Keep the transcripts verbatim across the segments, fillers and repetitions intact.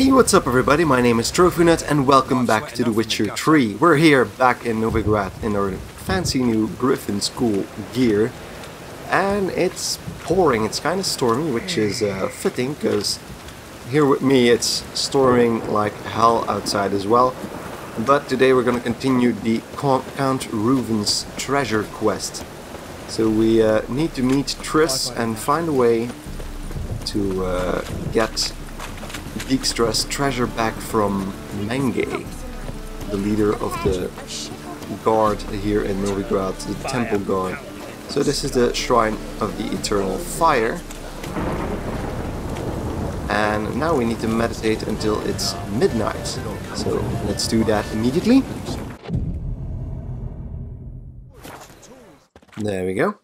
Hey, what's up everybody, my name is TrophyNut and welcome back to The Witcher three. We're here back in Novigrad in our fancy new Griffin School gear. And it's pouring, it's kind of stormy, which is uh, fitting because here with me it's storming like hell outside as well. But today we're going to continue the Count Reuven's treasure quest. So we uh, need to meet Triss and find a way to uh, get Dijkstra's treasure back from Menge, the leader of the guard here in Novigrad, the Temple Guard. So this is the Shrine of the Eternal Fire. And now we need to meditate until it's midnight. So let's do that immediately. There we go.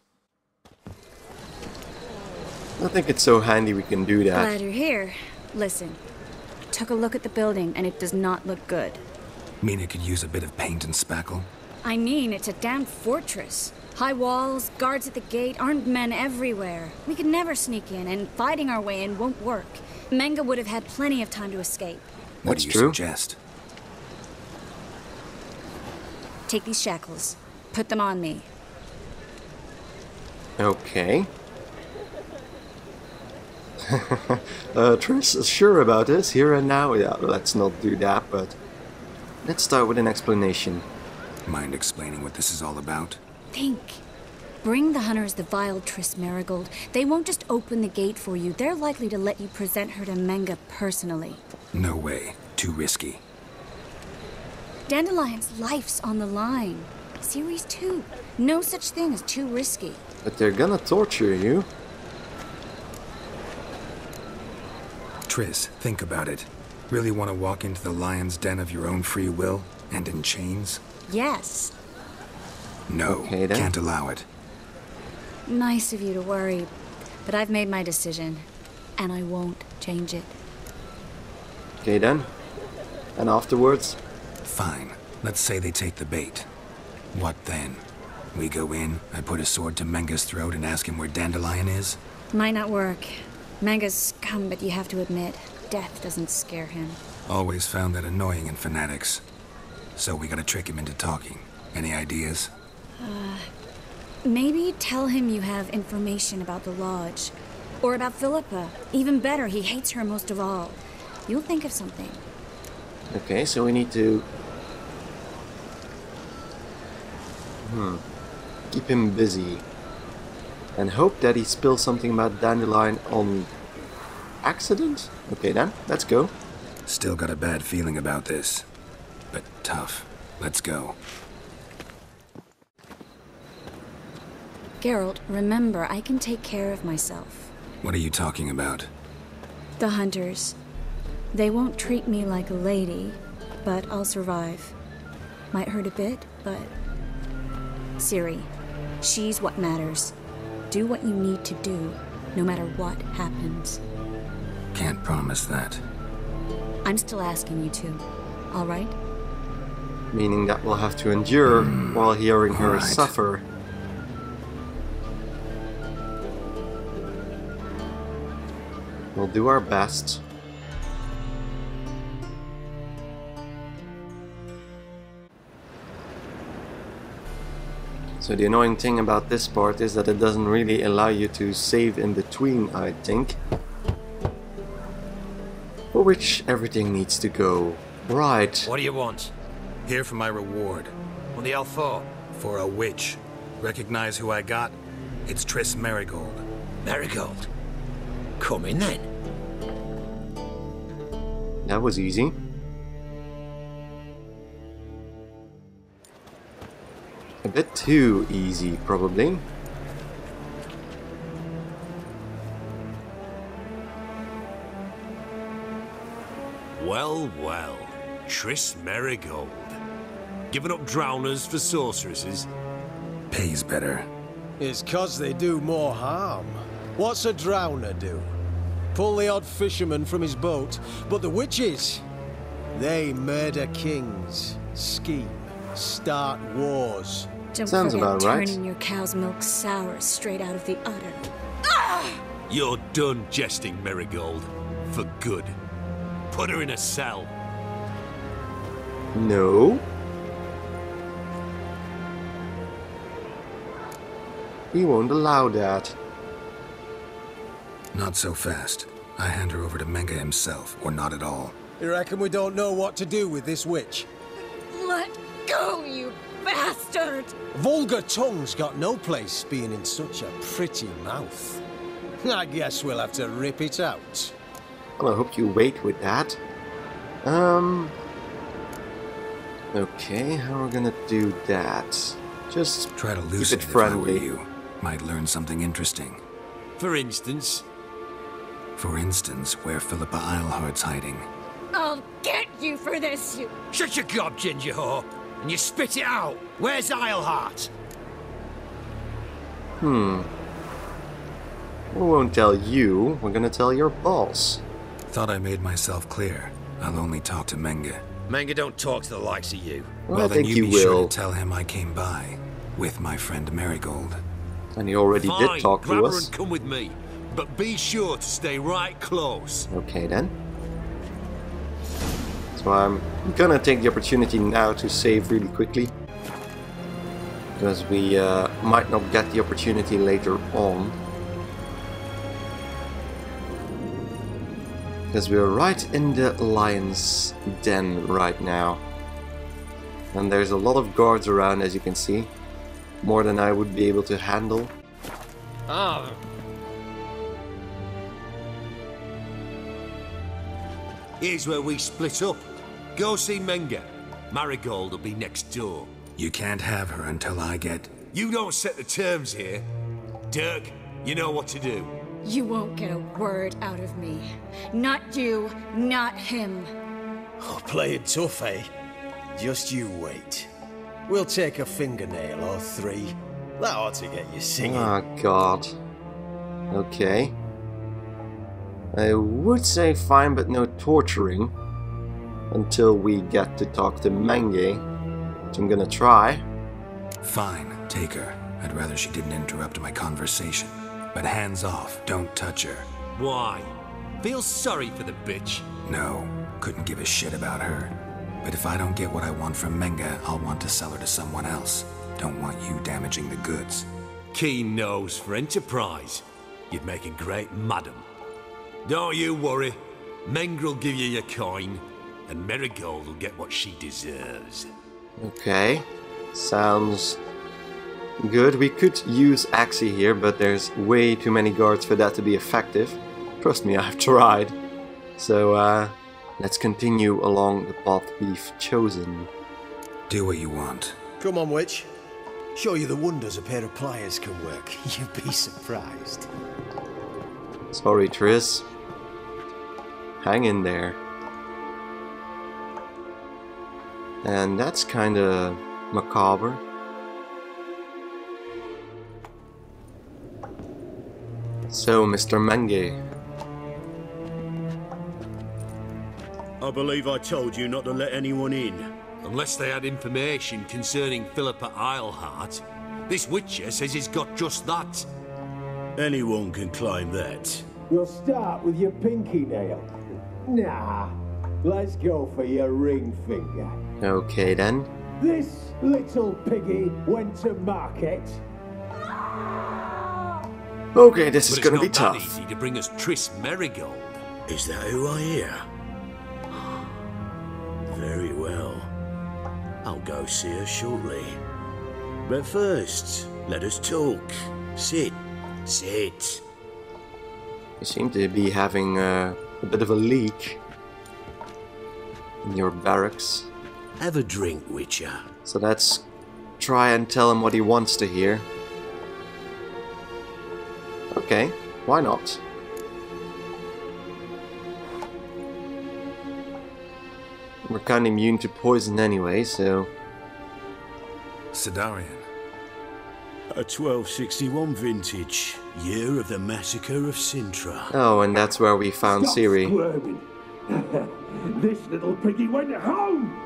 I think it's so handy we can do that. Glad you're here. Listen, I took a look at the building and it does not look good. Mean it could use a bit of paint and spackle? I mean, it's a damn fortress. High walls, guards at the gate, armed men everywhere. We could never sneak in, and fighting our way in won't work. Menge would have had plenty of time to escape. What do you suggest? Take these shackles. Put them on me. Okay. uh, Triss is sure about this, here and now. Yeah, let's not do that, but let's start with an explanation. Mind explaining what this is all about? Think. Bring the hunters the vile Triss Merigold. They won't just open the gate for you. They're likely to let you present her to Menge personally. No way. Too risky. Dandelion's life's on the line. Series two. No such thing as too risky. But they're gonna torture you. Triss, think about it. Really want to walk into the lion's den of your own free will and in chains? Yes. No, okay, can't allow it. Nice of you to worry, but I've made my decision, and I won't change it. Okay then. And afterwards? Fine. Let's say they take the bait. What then? We go in, I put a sword to Menge's throat and ask him where Dandelion is? Might not work. Menge's scum, but you have to admit, death doesn't scare him. Always found that annoying in fanatics. So we gotta trick him into talking. Any ideas? Uh, maybe tell him you have information about the Lodge. Or about Philippa. Even better, he hates her most of all. You'll think of something. Okay, so we need to... Hmm. Keep him busy. And hope that he spills something about Dandelion on accident? Okay then, let's go. Still got a bad feeling about this. But tough. Let's go. Geralt, remember, I can take care of myself. What are you talking about? The hunters. They won't treat me like a lady, but I'll survive. Might hurt a bit, but... Ciri. She's what matters. Do what you need to do, no matter what happens. Can't promise that. I'm still asking you to, all right? Meaning that we'll have to endure mm, while hearing her right. suffer. We'll do our best. So the annoying thing about this part is that it doesn't really allow you to save in between, I think. For which everything needs to go right. What do you want? Here for my reward. On the Althor. For a witch. Recognize who I got? It's Triss Merigold. Merigold? Come in then. That was easy. A bit too easy, probably. Well, well. Triss Merigold. Giving up drowners for sorceresses? Pays better. It's cause they do more harm. What's a drowner do? Pull the odd fisherman from his boat, but the witches, they murder kings, scheme, start wars. Don't Sounds forget about turning right. your cow's milk sour straight out of the udder. Ah! You're done jesting, Merigold. For good. put her in a cell. No. We won't allow that. Not so fast. I hand her over to Menge himself, or not at all. You reckon we don't know what to do with this witch? Let go, you bastard! Vulgar tongue's got no place being in such a pretty mouth. I guess we'll have to rip it out. Well, I hope you wait with that. Um... Okay, how are we gonna do that? Just try to loosen it if I were you. Might learn something interesting. For instance? For instance, where Philippa Eilhart's hiding. I'll get you for this, you... Shut your gob, ginger whore, and you spit it out. Where's Eilhart? Hmm. We won't tell you. We're gonna tell your boss. Thought I made myself clear. I'll only talk to Menge. Menge don't talk to the likes of you. Well, well I then think you, you be will. Sure to tell him I came by with my friend Merigold. And he already Fine, did talk to us. And come with me, but be sure to stay right close. Okay then. So I'm gonna take the opportunity now to save really quickly, because we uh, might not get the opportunity later on. Because we're right in the lion's den right now. And there's a lot of guards around, as you can see. More than I would be able to handle. Ah. Here's where we split up. Go see Menge. Merigold will be next door. You can't have her until I get... You don't set the terms here. Dirk, you know what to do. You won't get a word out of me. Not you, not him. Oh, play it tough, eh? Just you wait. We'll take a fingernail or three. That ought to get you singing. Oh, God. Okay. I would say fine, but no torturing. Until we get to talk to Menge, which I'm gonna try. Fine, take her. I'd rather she didn't interrupt my conversation. But hands off, don't touch her. Why? Feel sorry for the bitch? No, couldn't give a shit about her. But if I don't get what I want from Menge, I'll want to sell her to someone else. Don't want you damaging the goods. Keen nose for enterprise. You'd make a great madam. Don't you worry. Menge will give you your coin, and Merigold will get what she deserves. Okay, sounds... good. We could use Axie here, but there's way too many guards for that to be effective. Trust me, I've tried. So, uh, let's continue along the path we've chosen. Do what you want. Come on, witch. Show you the wonders a pair of pliers can work. You'd be surprised. Sorry, Triss. Hang in there. And that's kinda macabre. So, Mister Menge. I believe I told you not to let anyone in. Unless they had information concerning Philippa Eilhart. This witcher says he's got just that. Anyone can claim that. You'll start with your pinky nail. Nah, let's go for your ring finger. Okay then. This little piggy went to market. Okay, this but is going to be tough. It's not that easy to bring us Triss Merigold. Is that who I hear? Very well. I'll go see her shortly. But first, let us talk. Sit. Sit. You seem to be having uh, a bit of a leak in your barracks. Have a drink, Witcher. So let's try and tell him what he wants to hear. Okay, why not? We're kind of immune to poison anyway, so... Sidarian. A twelve sixty-one vintage, year of the massacre of Sintra. Oh, and that's where we found Stop Ciri. This little piggy went home!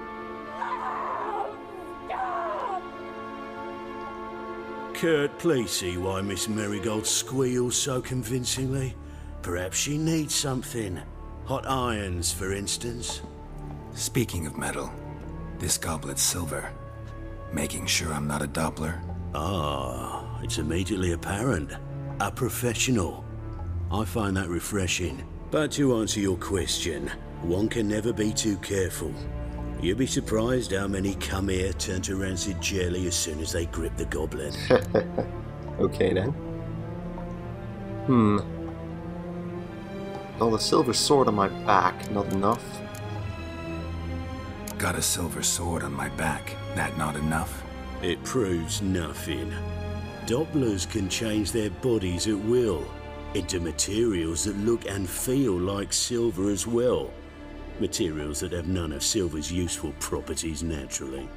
Kurt, please see why Miss Merigold squeals so convincingly. Perhaps she needs something. Hot irons, for instance. Speaking of metal, this goblet's silver. Making sure I'm not a Doppler. Ah, it's immediately apparent. A professional. I find that refreshing. But to answer your question, one can never be too careful. You'd be surprised how many come here turn to rancid jelly as soon as they grip the goblet. Okay then. Hmm. Well, the silver sword on my back, not enough. Got a silver sword on my back, that not enough? It proves nothing. Dopplers can change their bodies at will, into materials that look and feel like silver as well. Materials that have none of silver's useful properties naturally.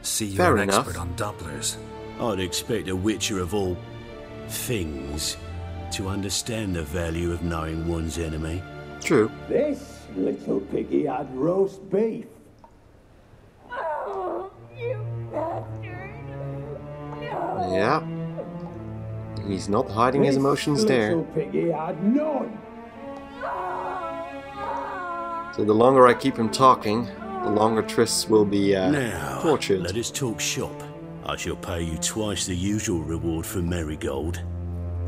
See, you're Fair an enough. expert on Dopplers. I'd expect a witcher of all things to understand the value of knowing one's enemy. True. This little piggy had roast beef. Oh, you bastard. No. Yeah. He's not hiding this his emotions there. This little piggy had none. So the longer I keep him talking, the longer Triss will be uh, now, tortured. Let us talk shop. I shall pay you twice the usual reward for Merigold.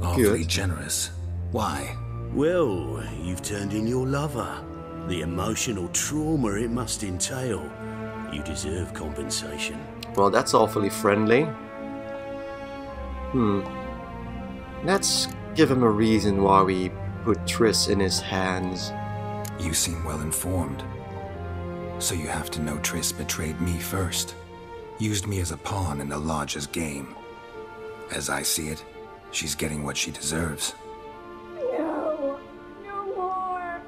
Awfully Good. generous. Why? Well, you've turned in your lover. The emotional trauma it must entail. You deserve compensation. Well, that's awfully friendly. Hmm. Let's give him a reason why we put Triss in his hands. You seem well informed. So you have to know Triss betrayed me first. Used me as a pawn in the Lodge's game. As I see it, she's getting what she deserves. No, no more. I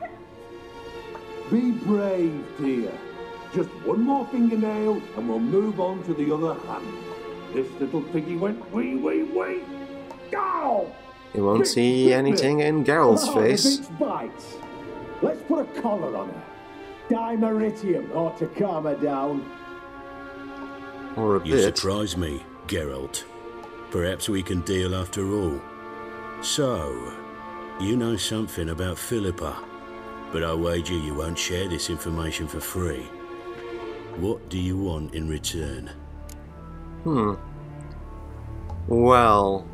can't. Be brave, dear. Just one more fingernail and we'll move on to the other hand. This little piggy went wee wee wee. Go! You won't see anything in Geralt's face. Bites. Let's put a collar on her. Dimeritium ought to calm her down. Or a bit. You surprise me, Geralt. Perhaps we can deal after all. So, you know something about Philippa, but I wager you won't share this information for free. What do you want in return? Hmm. Well,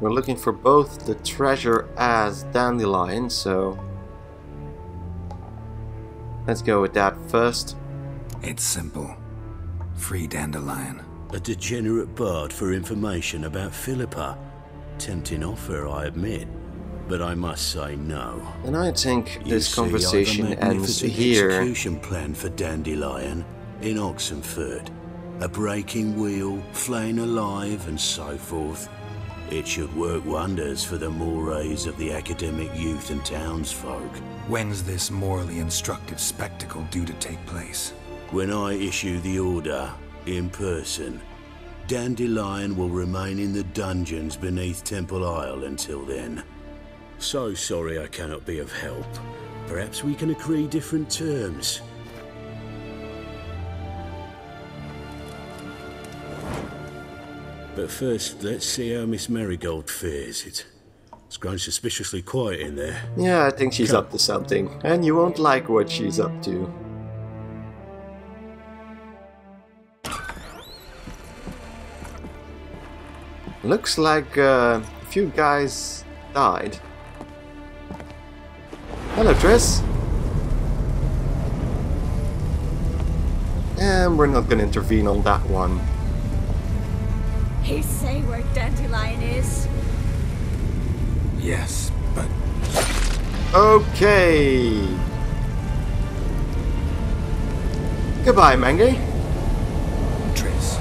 we're looking for both the treasure as Dandelion, so let's go with that first. It's simple. Free Dandelion. A degenerate bard for information about Philippa. Tempting offer, I admit, but I must say no. And I think you this see, conversation ends here. Execution plan for Dandelion in Oxenfurt. A breaking wheel, flaying alive, and so forth. It should work wonders for the mores of the academic youth and townsfolk. When's this morally instructive spectacle due to take place? When I issue the order, in person. Dandelion will remain in the dungeons beneath Temple Isle until then. So sorry I cannot be of help. Perhaps we can agree different terms. But first, let's see how Miss Merigold fears it. It's grown suspiciously quiet in there. Yeah, I think she's Come. up to something, and you won't like what she's up to. Looks like uh, a few guys died. Hello, Triss. And we're not gonna intervene on that one. He say where Dandelion is? Yes, but... Okay! Goodbye, Menge. Triss.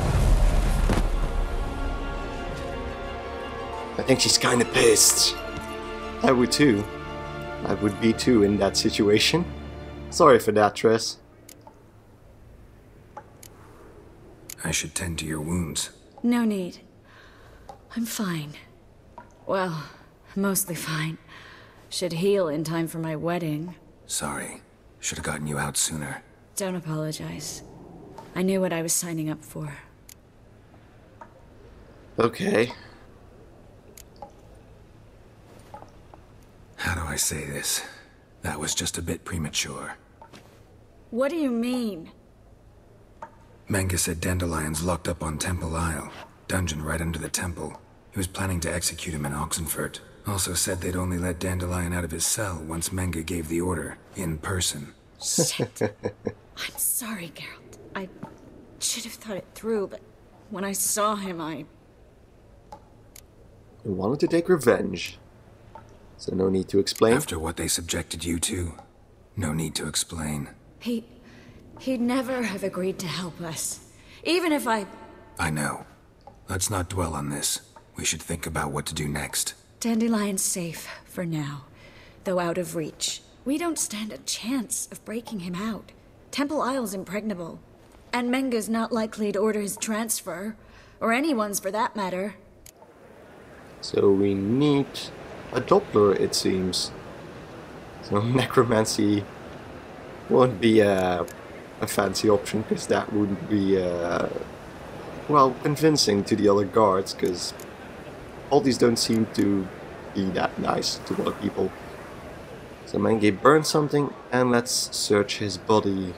I think she's kinda pissed. I would too. I would be too in that situation. Sorry for that, Triss. I should tend to your wounds. No need. I'm fine. Well, mostly fine. Should heal in time for my wedding. Sorry. Should have gotten you out sooner. Don't apologize. I knew what I was signing up for. Okay. How do I say this. That was just a bit premature. What do you mean? Menge said Dandelion's locked up on Temple Isle. Dungeon right under the temple. He was planning to execute him in Oxenfurt. Also said they'd only let Dandelion out of his cell once Menge gave the order, in person. Shit. I'm sorry, Geralt. I should have thought it through, but when I saw him, I... You wanted to take revenge. So no need to explain? After what they subjected you to, no need to explain. He... he'd never have agreed to help us. Even if I... I know. Let's not dwell on this. We should think about what to do next. Dandelion's safe, for now. Though out of reach. We don't stand a chance of breaking him out. Temple Isle's impregnable. And Menge's not likely to order his transfer. Or anyone's, for that matter. So we need a Doppler, it seems. So necromancy won't be a, a fancy option, because that wouldn't be, uh, well, convincing to the other guards, because all these don't seem to be that nice to other people. So Menge burned something, and let's search his body.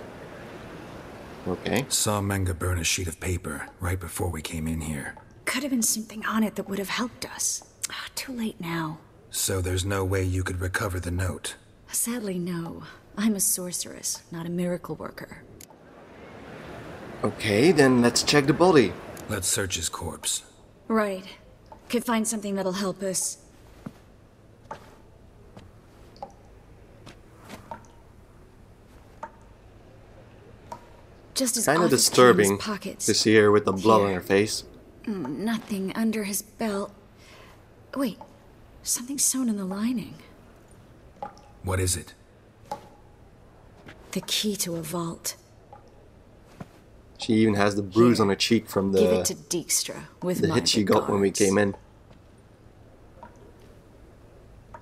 Okay. Saw Menge burn a sheet of paper right before we came in here. Could have been something on it that would have helped us. Ah, too late now. So there's no way you could recover the note? Sadly, no. I'm a sorceress, not a miracle worker. Okay, then let's check the body. Let's search his corpse. Right. Could find something that'll help us. Just as kind of disturbing to see her with the blood here on her face. Nothing under his belt. Wait, something sewn in the lining. What is it? The key to a vault. She even has the bruise here on her cheek from the, Give it to Dijkstra with the hit she got guards when we came in.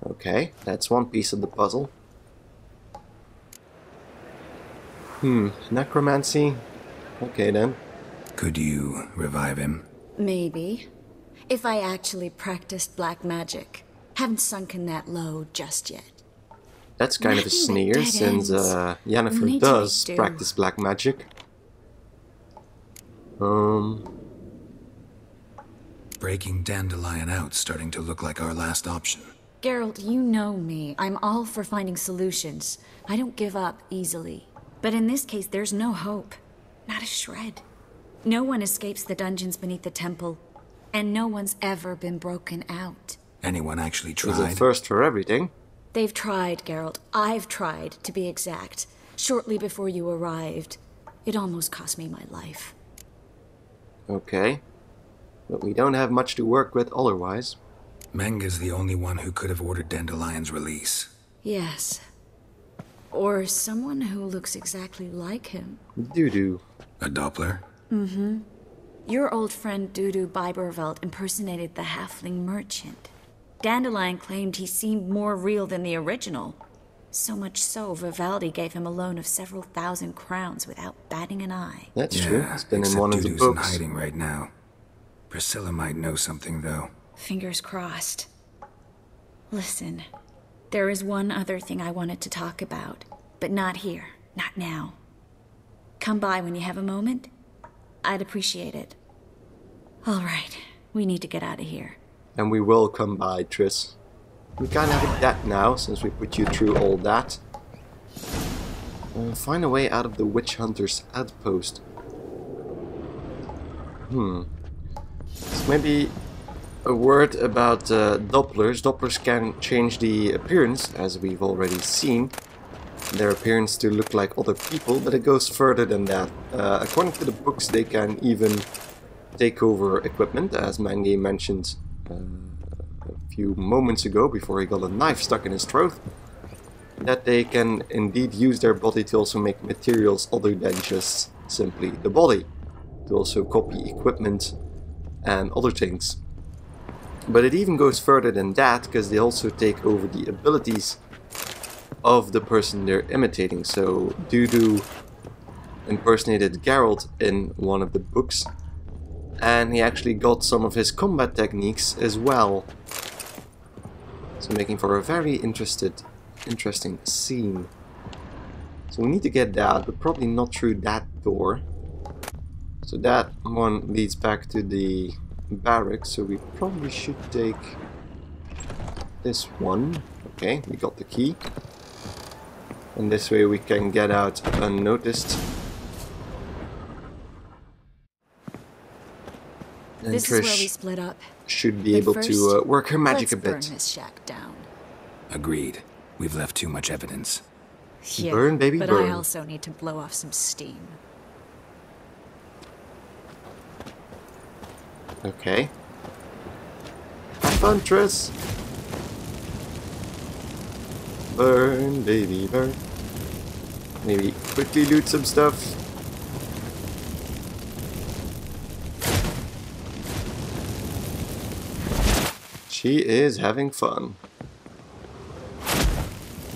Okay, that's one piece of the puzzle. Hmm, necromancy? Okay then. Could you revive him? Maybe. If I actually practiced black magic. Haven't sunken that low just yet. That's kind Nothing of a sneer, since uh, Yennefer does do. practice black magic. Um. Breaking Dandelion out starting to look like our last option. Geralt, you know me. I'm all for finding solutions. I don't give up easily. But in this case, there's no hope. Not a shred. No one escapes the dungeons beneath the temple. And no one's ever been broken out. Anyone actually tried? It was a first for everything. They've tried, Geralt. I've tried, to be exact. Shortly before you arrived. It almost cost me my life. Okay. But we don't have much to work with otherwise. Menge is the only one who could have ordered Dandelion's release. Yes. Or someone who looks exactly like him. Dudu. A Doppler? Mm-hmm. Your old friend Dudu Biberveldt impersonated the halfling merchant. Dandelion claimed he seemed more real than the original. So much so, Vivaldi gave him a loan of several thousand crowns without batting an eye. That's yeah, true. It's been in one Dudu's of the books. In hiding right now. Priscilla might know something, though. Fingers crossed. Listen. There is one other thing I wanted to talk about, but not here, not now. Come by when you have a moment. I'd appreciate it. All right, we need to get out of here. And we will come by, Triss. We can't have it that now, since we put you through all that. We'll find a way out of the Witch Hunter's outpost. Hmm. So maybe a word about uh, Dopplers. Dopplers can change the appearance, as we've already seen. Their appearance to look like other people, but it goes further than that. Uh, according to the books, they can even take over equipment, as Menge mentioned uh, a few moments ago, before he got a knife stuck in his throat. That they can indeed use their body to also make materials other than just simply the body. To also copy equipment and other things. But it even goes further than that, because they also take over the abilities of the person they're imitating. So Dudu impersonated Geralt in one of the books, and he actually got some of his combat techniques as well. So So making for a very interested, interesting scene. So we need to get that, but probably not through that door. So that one leads back to the barracks, so we probably should take this one. Okay, we got the key. And this way we can get out unnoticed. And this Trish is where we split up. Should be but able first, to uh, work her magic a bit. Let's burn this shack down. Agreed. We've left too much evidence. Yeah, burn, baby, but burn. But I also need to blow off some steam. Okay. Have fun, Triss. Burn, baby, burn. Maybe quickly loot some stuff. She is having fun.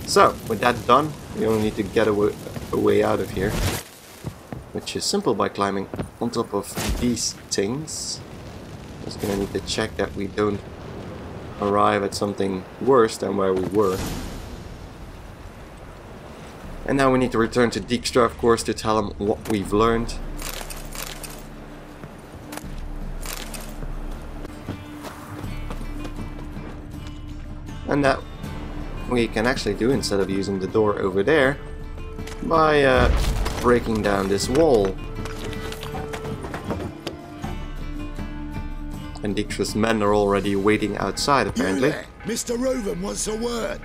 So, with that done, we only need to get a, a way out of here. Which is simple by climbing on top of these things. Just gonna need to check that we don't arrive at something worse than where we were. And now we need to return to Dijkstra, of course, to tell him what we've learned. And that we can actually do instead of using the door over there by uh, breaking down this wall. And Dijkstra's men are already waiting outside, apparently. You there. Mister Reuven wants a word.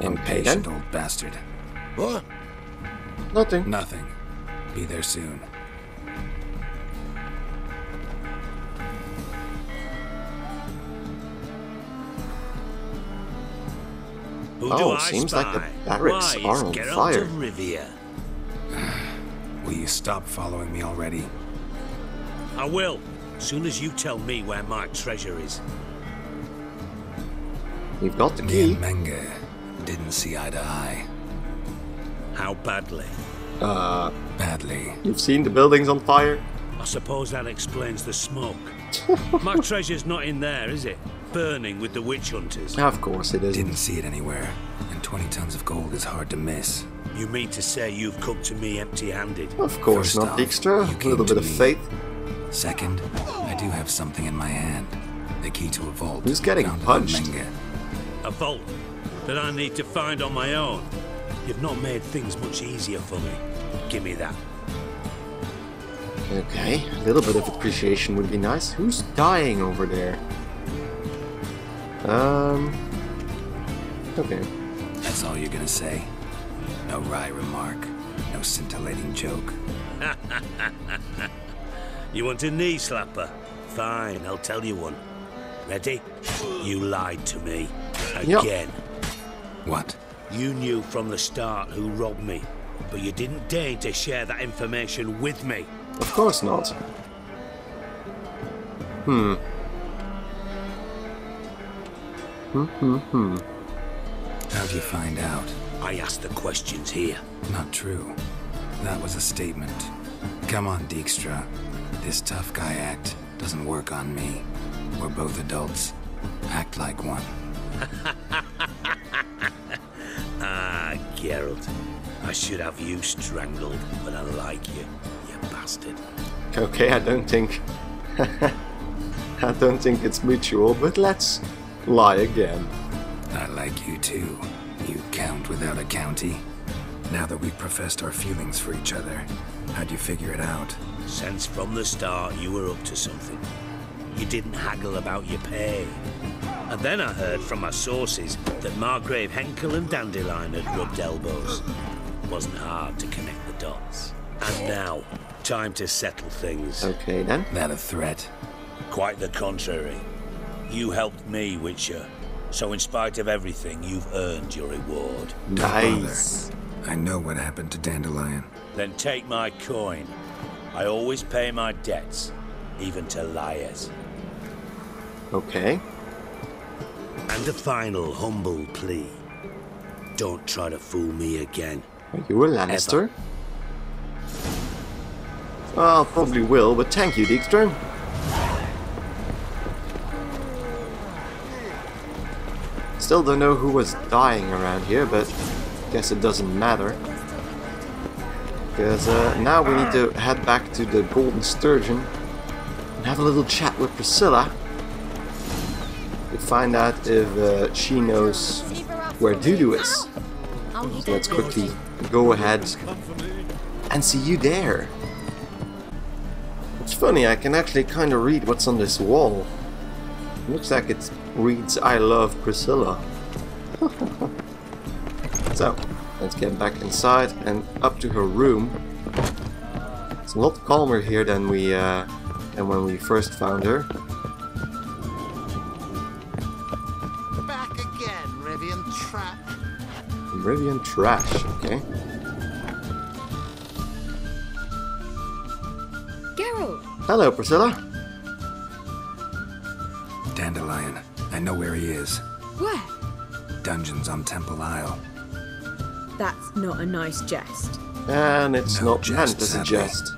Impatient old bastard. What? Nothing. Nothing. Be there soon. Oh, seems like the barracks are on fire. Will you stop following me already? I will, soon as you tell me where my treasure is. You've got the key. Menge didn't see eye to eye. How badly? Uh, badly. You've seen the buildings on fire? I suppose that explains the smoke. My treasure's not in there, is it? Burning with the witch hunters. Of course it is. Didn't see it anywhere, and twenty tons of gold is hard to miss. You mean to say you've come to me empty-handed? Of course not, Dijkstra. A little bit of faith. Second, I do have something in my hand. The key to a vault. Who's getting punched? A vault that I need to find on my own. You've not made things much easier for me. Give me that. Okay, a little bit of appreciation would be nice. Who's dying over there? Um. Okay. That's all you're gonna say. No wry remark. No scintillating joke. You want a knee slapper? Fine, I'll tell you one. Ready? You lied to me. Again. Yep. What? You knew from the start who robbed me, but you didn't dare to share that information with me. Of course not. Hmm. Mm-hmm, hmm. How'd you find out? I asked the questions here. Not true. That was a statement. Come on, Dijkstra. This tough guy act doesn't work on me. We're both adults. Act like one. Ah, Geralt. I should have you strangled, but I like you, you bastard. Okay, I don't think... I don't think it's mutual, but let's... lie again. I like you too. You count without a county. Now that we've professed our feelings for each other, how'd you figure it out? Since from the start you were up to something. You didn't haggle about your pay. And then I heard from my sources that Margrave Henkel and Dandelion had rubbed elbows. It wasn't hard to connect the dots. And now, time to settle things. Okay then. Not a threat. Quite the contrary. You helped me, Witcher. So in spite of everything, you've earned your reward. Nice. I know what happened to Dandelion. Then take my coin. I always pay my debts, even to liars. Okay. And a final humble plea. Don't try to fool me again. Are you a Lannister? Ever. Well, probably will, but thank you, Dijkstra. Still don't know who was dying around here, but guess it doesn't matter. Because uh, now we need to head back to the Golden Sturgeon and have a little chat with Priscilla to find out if uh, she knows where Dudu is. So let's quickly go ahead and see you there. It's funny, I can actually kind of read what's on this wall. It looks like it reads, "I love Priscilla." So, let's get back inside and up to her room. It's a lot calmer here than we uh, than when we first found her. Back again, Rivian Trap. Rivian Trash, okay. Hello, Priscilla. Dandelion. I know where he is. Where? Dungeons on Temple Isle. That's not a nice jest. And it's no not just as a jest.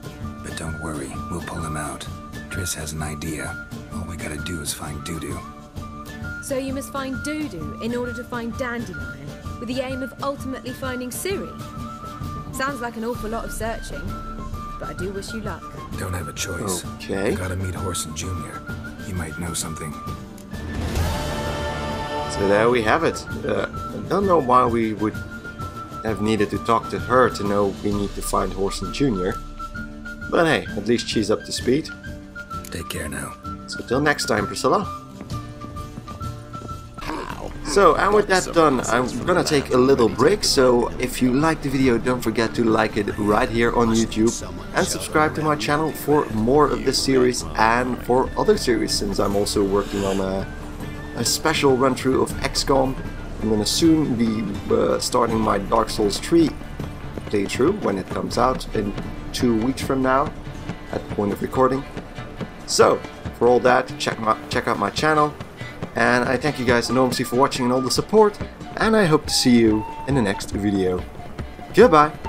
But don't worry, we'll pull him out. Triss has an idea. All we gotta do is find Dudu. So you must find Dudu in order to find Dandelion, with the aim of ultimately finding Ciri. Sounds like an awful lot of searching, but I do wish you luck. Don't have a choice. Okay. You gotta meet Horst Junior He might know something. So there we have it. Uh, I don't know why we would have needed to talk to her to know we need to find Horst Junior But hey, at least she's up to speed. Take care now. So till next time, Priscilla. Ow. So, and with that done, I'm gonna take a little break, so if you like the video, don't forget to like it right here on YouTube. And subscribe to my channel for more of this series and for other series, since I'm also working on a, a special run-through of X COM. I'm gonna soon be uh, starting my Dark Souls three playthrough when it comes out in two weeks from now, at the point of recording. So, for all that, check, my, check out my channel, and I thank you guys enormously for watching and all the support, and I hope to see you in the next video. Goodbye!